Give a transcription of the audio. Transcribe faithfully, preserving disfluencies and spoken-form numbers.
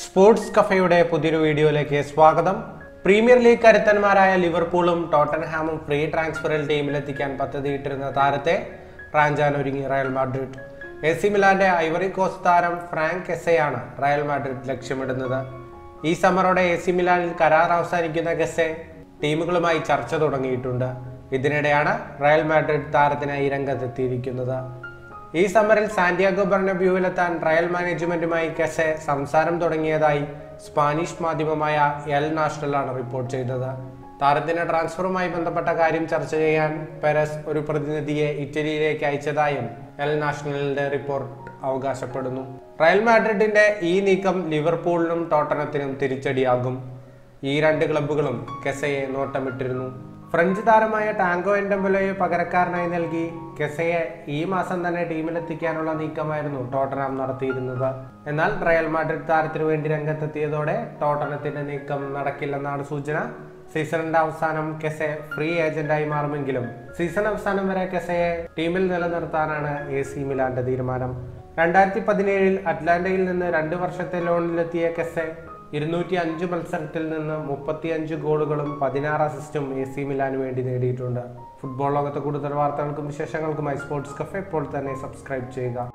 Sports കഫയുടെ പുതിയൊരു വീഡിയോയിലേക്ക് സ്വാഗതം. പ്രീമിയർ ലീഗ് കരുത്തന്മാരായ ലിവർപൂളും ടോട്ടൻഹാമും ഫ്രീ ട്രാൻസ്ഫറിൽ ടീമിലെത്തിക്കാൻ പദ്ധതിയിട്ടിരുന്ന താരത്തെ റാഞ്ചാൻ ഒരുങ്ങി റയൽ മാഡ്രിഡ്. എ സി മിലാന്റെ ഐവറി കോസ്റ്റ് താരം ഫ്രാങ്ക് ഗെസ്സെയാണ് റയൽ മാഡ്രിഡ് ലക്ഷ്യമിടുന്നത്. ഈ സമ്മറോടെ എ സി മിലാനിൽ കരാർ അവസാനിക്കുന്ന ഗെസ്സെ ടീമുകളുമായി ചർച്ച തുടങ്ങിയിട്ടുണ്ട്. ഇതിനിടെയാണ് റയൽ മാഡ്രിഡ് താരത്തിനായി രംഗത്തെത്തിയിരിക്കുന്നത്. ഈ സമ്മറിൽ സാന്റിയാഗോ ബർണബ്യൂവിലെത്താൻ റയൽ മാനേജ്മെന്റുമായി ഗെസ്സെ സംസാരം തുടങ്ങിയതായി സ്പാനിഷ് മാധ്യമമായ എൽ നാഷണലാണ് റിപ്പോർട്ട് ചെയ്തത്. താരത്തിന്റെ ട്രാൻസ്ഫറുമായി ബന്ധപ്പെട്ട കാര്യം ചർച്ച ചെയ്യാൻ പെരസ് ഒരു പ്രതിനിധിയെ ഇറ്റലിയിലേക്ക് അയച്ചതായും എൽ നാഷണലിന്റെ റിപ്പോർട്ട് അവകാശപ്പെടുന്നു. റയൽ മാഡ്രിഡിന്റെ ഈ നീക്കം ലിവർപൂളിനും ടോട്ടനത്തിനും തിരിച്ചടിയാകും. ഈ രണ്ട് ക്ലബ്ബുകളും ഗെസ്സെയെ നോട്ടമിട്ടിരുന്നു. ഫ്രഞ്ച് താരമായ ടാങ്കോ എൻഡംബുലയെ പകരക്കാരനായി നൽകി ഗെസ്സെയെ ഈ മാസം തന്നെ ടീമിലെത്തിക്കാനുള്ള നീക്കമായിരുന്നു ടോട്ടൻഹാം നടത്തിയിരുന്നത്. എന്നാൽ റയൽ മാഡ്രിഡ് താരത്തിനു വേണ്ടി രംഗത്തെത്തിയതോടെ ടോട്ടനത്തിന്റെ നീക്കം നടക്കില്ലെന്നാണ് സൂചന. സീസണിന്റെ അവസാനം ഗെസ്സെ ഫ്രീ ഏജന്റായി മാറുമെങ്കിലും സീസൺ അവസാനം വരെ ഗെസ്സെയെ ടീമിൽ നിലനിർത്താനാണ് എ സി മിലാന്റെ തീരുമാനം. രണ്ടായിരത്തി പതിനേഴിൽ അറ്റ്ലാന്റയിൽ നിന്ന് രണ്ട് വർഷത്തെ ലോണിലെത്തിയ ഗെസ്സെ ഇരുന്നൂറ്റി അഞ്ച് മത്സരത്തിൽ നിന്ന് മുപ്പത്തി അഞ്ച് ഗോളുകളും പതിനാറ് അസിസ്റ്റും എ സി മിലാന് വേണ്ടി നേടിയിട്ടുണ്ട്. ഫുട്ബോൾ ലോകത്തെ കൂടുതൽ വാർത്തകൾക്കും വിശേഷങ്ങൾക്കുമായി സ്പോർട്സ് കഫേ ഇപ്പോൾ തന്നെ സബ്സ്ക്രൈബ് ചെയ്യുക.